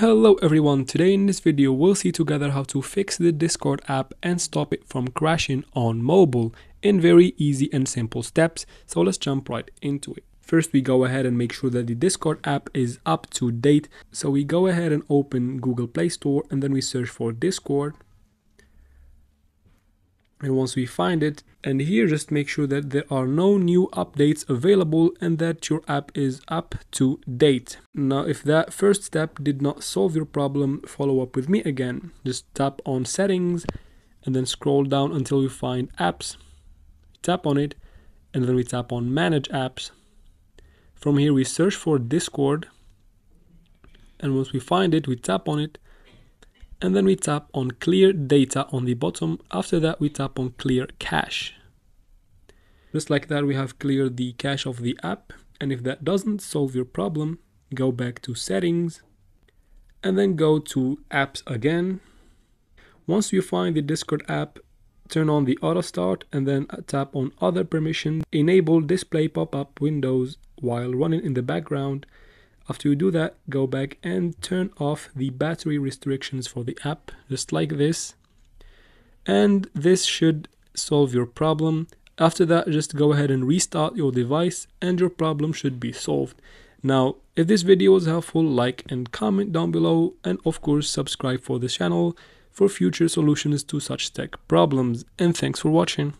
Hello everyone, today in this video we'll see together how to fix the Discord app and stop it from crashing on mobile in very easy and simple steps, so let's jump right into it. First we go ahead and make sure that the Discord app is up to date, so we go ahead and open Google Play Store and then we search for Discord. And once we find it, and here just make sure that there are no new updates available and that your app is up to date. Now if that first step did not solve your problem, follow up with me again. Just tap on settings and then scroll down until you find apps. Tap on it and then we tap on manage apps. From here we search for Discord, and once we find it we tap on it. And then we tap on clear data on the bottom. After that we tap on clear cache. Just like that we have cleared the cache of the app, and if that doesn't solve your problem, go back to settings and then go to apps again. Once you find the Discord app, turn on the auto start and then tap on other permissions. Enable display pop-up windows while running in the background. After you do that, go back and turn off the battery restrictions for the app, just like this. And this should solve your problem. After that, just go ahead and restart your device and your problem should be solved. Now, if this video was helpful, like and comment down below, and of course, subscribe for this channel for future solutions to such tech problems. And thanks for watching.